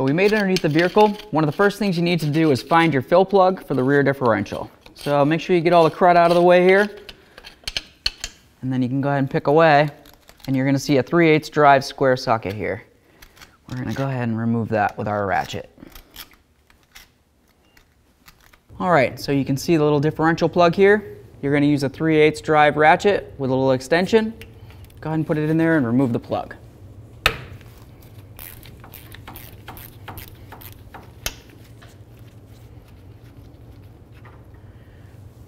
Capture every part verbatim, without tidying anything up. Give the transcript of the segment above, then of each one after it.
So we made it underneath the vehicle. One of the first things you need to do is find your fill plug for the rear differential. So make sure you get all the crud out of the way here. And then you can go ahead and pick away, and you're gonna see a three eighths drive square socket here. We're gonna go ahead and remove that with our ratchet. All right, so you can see the little differential plug here. You're gonna use a three eighths drive ratchet with a little extension. Go ahead and put it in there and remove the plug.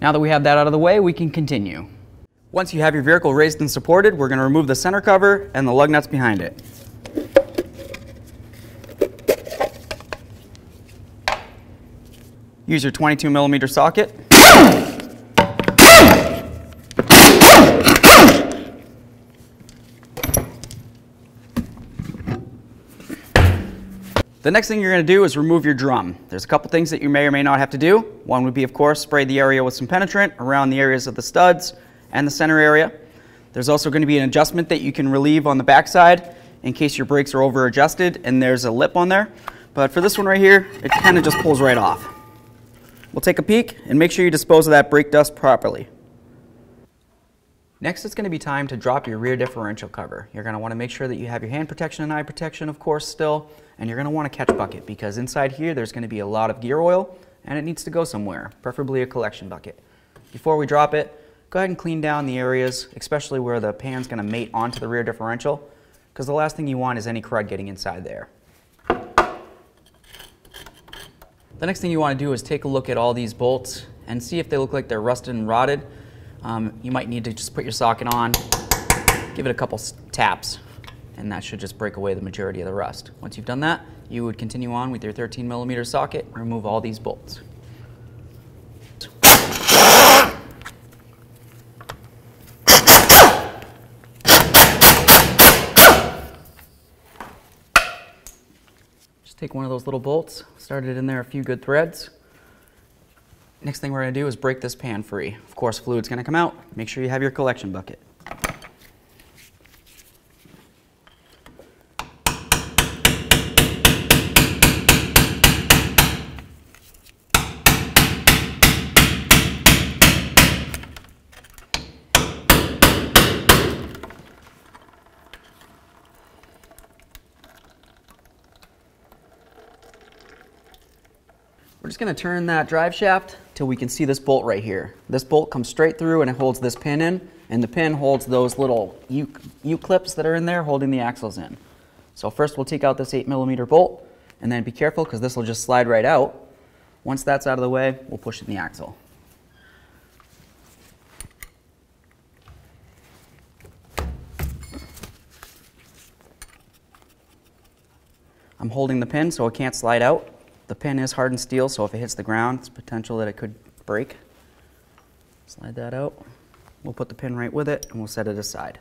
Now that we have that out of the way, we can continue. Once you have your vehicle raised and supported, we're gonna remove the center cover and the lug nuts behind it. Use your twenty-two millimeter socket. The next thing you're going to do is remove your drum. There's a couple things that you may or may not have to do. One would be, of course, spray the area with some penetrant around the areas of the studs and the center area. There's also going to be an adjustment that you can relieve on the backside in case your brakes are over adjusted and there's a lip on there. But for this one right here, it kind of just pulls right off. We'll take a peek and make sure you dispose of that brake dust properly. Next, it's going to be time to drop your rear differential cover. You're going to want to make sure that you have your hand protection and eye protection, of course, still. And you're going to want a catch bucket because inside here there's going to be a lot of gear oil and it needs to go somewhere, preferably a collection bucket. Before we drop it, go ahead and clean down the areas, especially where the pan's going to mate onto the rear differential, because the last thing you want is any crud getting inside there. The next thing you want to do is take a look at all these bolts and see if they look like they're rusted and rotted. Um, you might need to just put your socket on, give it a couple taps, and that should just break away the majority of the rust. Once you've done that, you would continue on with your thirteen millimeter socket and remove all these bolts. Just take one of those little bolts, start it in there a few good threads. Next thing we're going to do is break this pan free. Of course, fluid's going to come out. Make sure you have your collection bucket. We're just going to turn that drive shaft till we can see this bolt right here. This bolt comes straight through and it holds this pin in, and the pin holds those little U, U clips that are in there holding the axles in. So first we'll take out this eight millimeter bolt, and then be careful because this will just slide right out. Once that's out of the way, we'll push in the axle. I'm holding the pin so it can't slide out. The pin is hardened steel, so if it hits the ground, it's potential that it could break. Slide that out. We'll put the pin right with it, and we'll set it aside.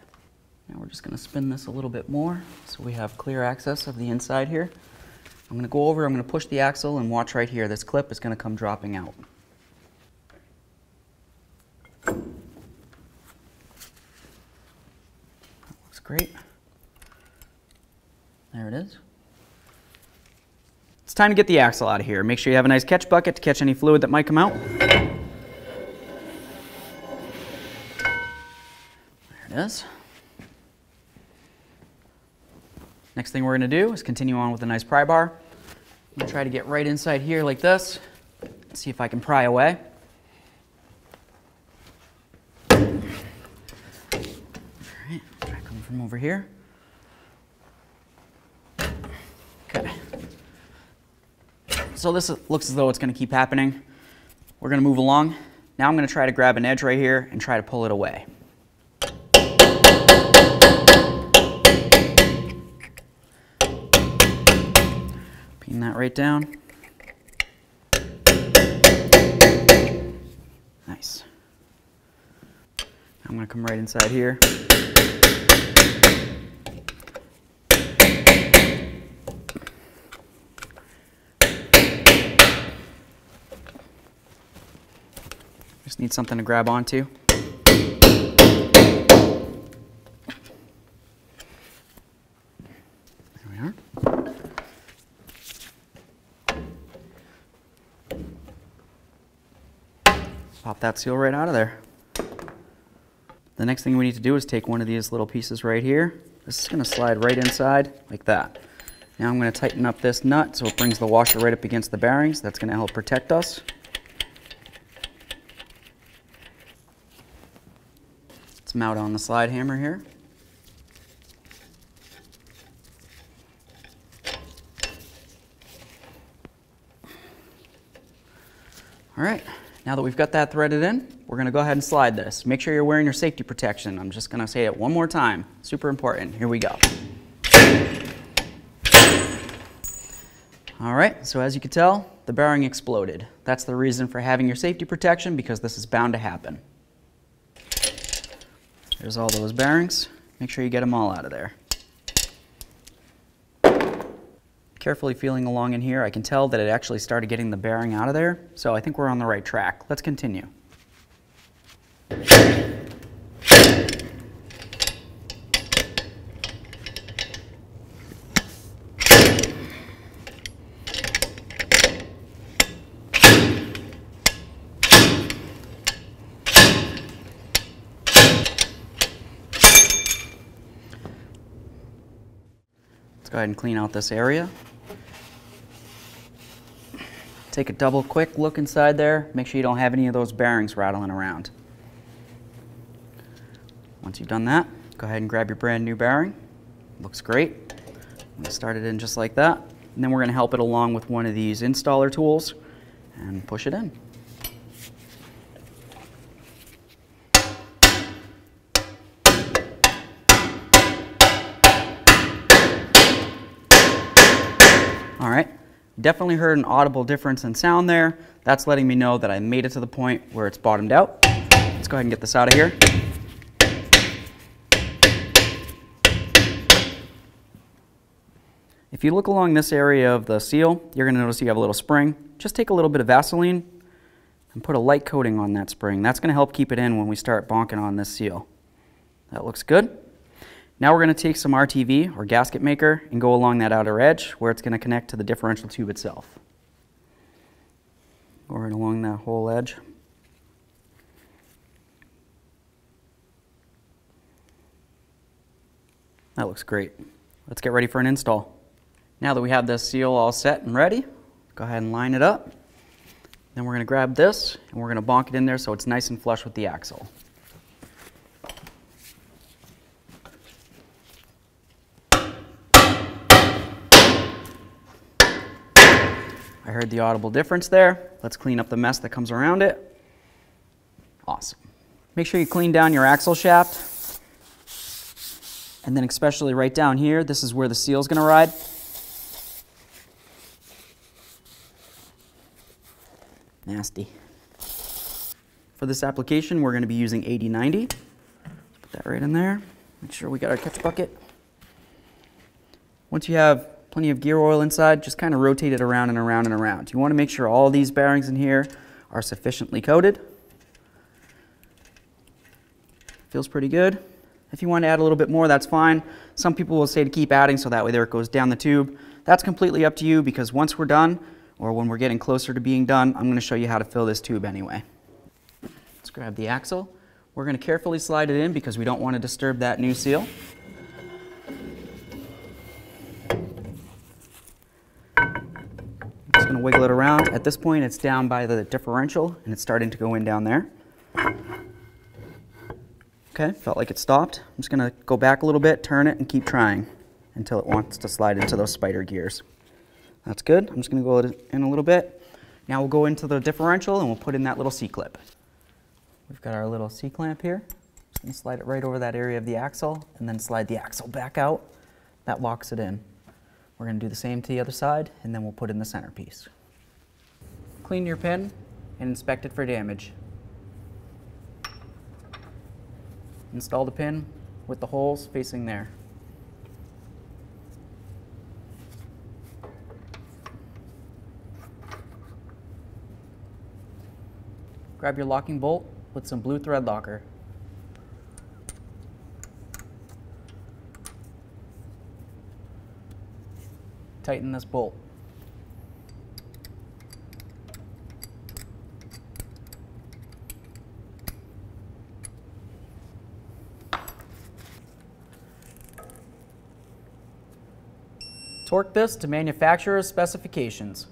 Now we're just going to spin this a little bit more so we have clear access of the inside here. I'm going to go over, I'm going to push the axle, and watch right here. This clip is going to come dropping out. That looks great. There it is. It's time to get the axle out of here. Make sure you have a nice catch bucket to catch any fluid that might come out. There it is. Next thing we're going to do is continue on with a nice pry bar. I'm going to try to get right inside here like this and see if I can pry away. All right, try coming from over here. So this looks as though it's going to keep happening. We're going to move along. Now I'm going to try to grab an edge right here and try to pull it away. Pin that right down. Nice. I'm going to come right inside here. Just need something to grab onto. There we are. Pop that seal right out of there. The next thing we need to do is take one of these little pieces right here. This is going to slide right inside like that. Now I'm going to tighten up this nut so it brings the washer right up against the bearings. That's going to help protect us. Let's mount on the slide hammer here. All right, now that we've got that threaded in, we're going to go ahead and slide this. Make sure you're wearing your safety protection. I'm just going to say it one more time. Super important. Here we go. All right, so as you can tell, the bearing exploded. That's the reason for having your safety protection, because this is bound to happen. There's all those bearings. Make sure you get them all out of there. Carefully feeling along in here, I can tell that it actually started getting the bearing out of there, so I think we're on the right track. Let's continue. Let's go ahead and clean out this area. Take a double quick look inside there. Make sure you don't have any of those bearings rattling around. Once you've done that, go ahead and grab your brand new bearing. Looks great. I'm going to start it in just like that. And then we're going to help it along with one of these installer tools and push it in. All right. Definitely heard an audible difference in sound there. That's letting me know that I made it to the point where it's bottomed out. Let's go ahead and get this out of here. If you look along this area of the seal, you're going to notice you have a little spring. Just take a little bit of Vaseline and put a light coating on that spring. That's going to help keep it in when we start bonking on this seal. That looks good. Now we're going to take some R T V, or gasket maker, and go along that outer edge where it's going to connect to the differential tube itself. Go right along that whole edge. That looks great. Let's get ready for an install. Now that we have this seal all set and ready, go ahead and line it up. Then we're going to grab this and we're going to bonk it in there so it's nice and flush with the axle. I heard the audible difference there. Let's clean up the mess that comes around it. Awesome. Make sure you clean down your axle shaft. And then especially right down here, this is where the seal's going to ride. Nasty. For this application, we're going to be using eighty ninety. Put that right in there. Make sure we got our catch bucket. Once you have plenty of gear oil inside, just kind of rotate it around and around and around. You want to make sure all these bearings in here are sufficiently coated. Feels pretty good. If you want to add a little bit more, that's fine. Some people will say to keep adding so that way there it goes down the tube. That's completely up to you, because once we're done, or when we're getting closer to being done, I'm going to show you how to fill this tube anyway. Let's grab the axle. We're going to carefully slide it in because we don't want to disturb that new seal. Going to wiggle it around. At this point, it's down by the differential and it's starting to go in down there. Okay, felt like it stopped. I'm just going to go back a little bit, turn it, and keep trying until it wants to slide into those spider gears. That's good. I'm just going to go in a little bit. Now we'll go into the differential and we'll put in that little C-clip. We've got our little C-clamp here. Just going to slide it right over that area of the axle and then slide the axle back out. That locks it in. We're going to do the same to the other side, and then we'll put in the centerpiece. Clean your pin and inspect it for damage. Install the pin with the holes facing there. Grab your locking bolt with some blue thread locker. Tighten this bolt. Torque this to manufacturer's specifications.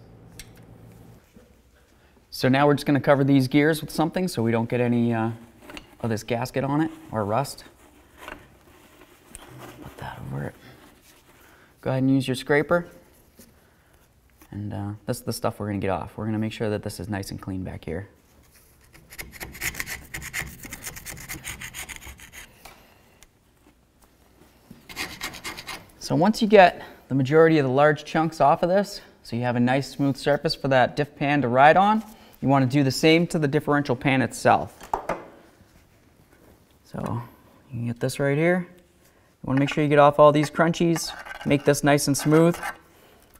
So now we're just going to cover these gears with something so we don't get any uh, of this gasket on it or rust. Put that over it. Go ahead and use your scraper. And uh, this is the stuff we're going to get off. We're going to make sure that this is nice and clean back here. So once you get the majority of the large chunks off of this, so you have a nice smooth surface for that diff pan to ride on, you want to do the same to the differential pan itself. So you can get this right here. You want to make sure you get off all these crunchies, make this nice and smooth.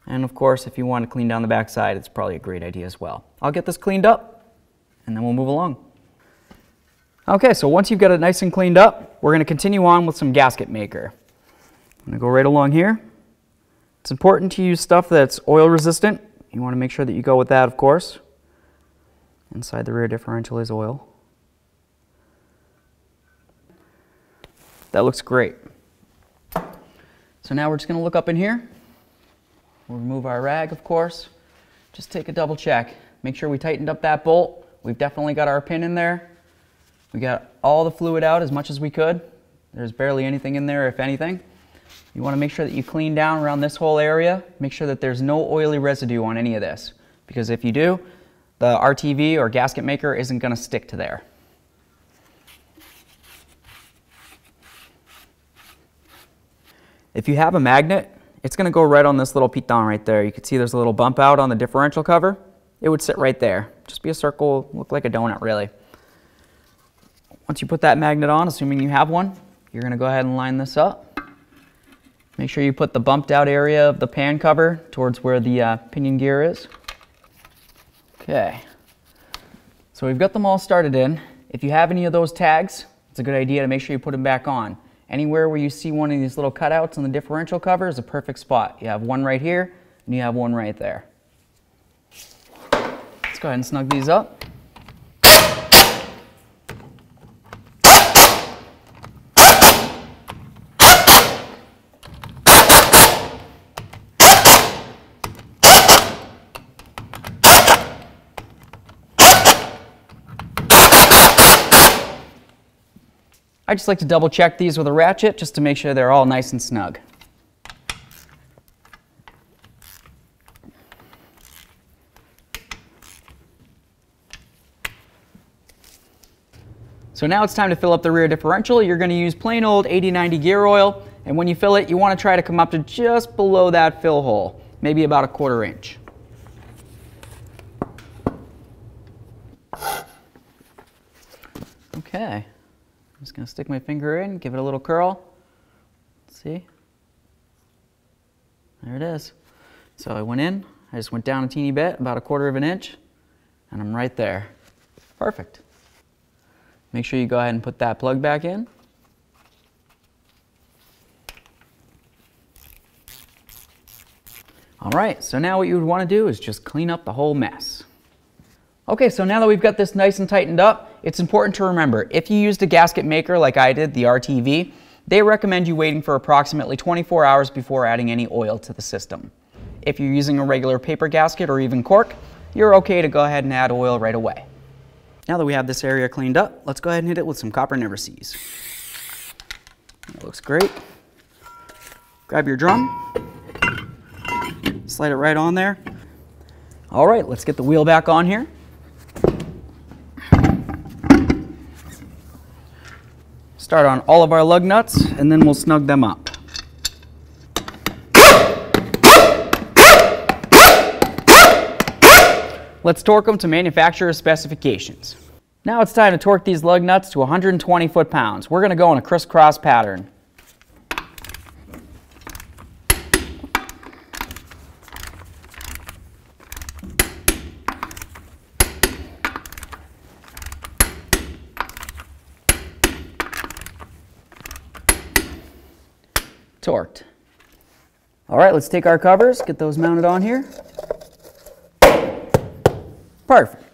And of course, if you want to clean down the back side, it's probably a great idea as well. I'll get this cleaned up and then we'll move along. Okay, so once you've got it nice and cleaned up, we're going to continue on with some gasket maker. I'm going to go right along here. It's important to use stuff that's oil resistant. You want to make sure that you go with that, of course. Inside the rear differential is oil. That looks great. So now we're just going to look up in here. We'll remove our rag, of course. Just take a double check. Make sure we tightened up that bolt. We've definitely got our pin in there. We got all the fluid out as much as we could. There's barely anything in there, if anything. You want to make sure that you clean down around this whole area. Make sure that there's no oily residue on any of this, because if you do, the R T V or gasket maker isn't going to stick to there. If you have a magnet, it's going to go right on this little piton right there. You can see there's a little bump out on the differential cover. It would sit right there. Just be a circle, look like a donut really. Once you put that magnet on, assuming you have one, you're going to go ahead and line this up. Make sure you put the bumped out area of the pan cover towards where the uh, pinion gear is. Okay, so we've got them all started in. If you have any of those tags, it's a good idea to make sure you put them back on. Anywhere where you see one of these little cutouts on the differential cover is a perfect spot. You have one right here and you have one right there. Let's go ahead and snug these up. I just like to double check these with a ratchet just to make sure they're all nice and snug. So now it's time to fill up the rear differential. You're going to use plain old eighty ninety gear oil, and when you fill it, you want to try to come up to just below that fill hole, maybe about a quarter inch. Okay. I'm just going to stick my finger in, give it a little curl. Let's see? There it is. So I went in, I just went down a teeny bit, about a quarter of an inch, and I'm right there. Perfect. Make sure you go ahead and put that plug back in. All right, so now what you would want to do is just clean up the whole mess. Okay, so now that we've got this nice and tightened up, it's important to remember, if you used a gasket maker like I did, the R T V, they recommend you waiting for approximately twenty-four hours before adding any oil to the system. If you're using a regular paper gasket or even cork, you're okay to go ahead and add oil right away. Now that we have this area cleaned up, let's go ahead and hit it with some copper never-seize. That looks great. Grab your drum, slide it right on there. All right, let's get the wheel back on here. Start on all of our lug nuts, and then we'll snug them up. Let's torque them to manufacturer's specifications. Now it's time to torque these lug nuts to one hundred twenty foot pounds. We're going to go in a crisscross pattern. Torqued. All right, let's take our covers, get those mounted on here. Perfect.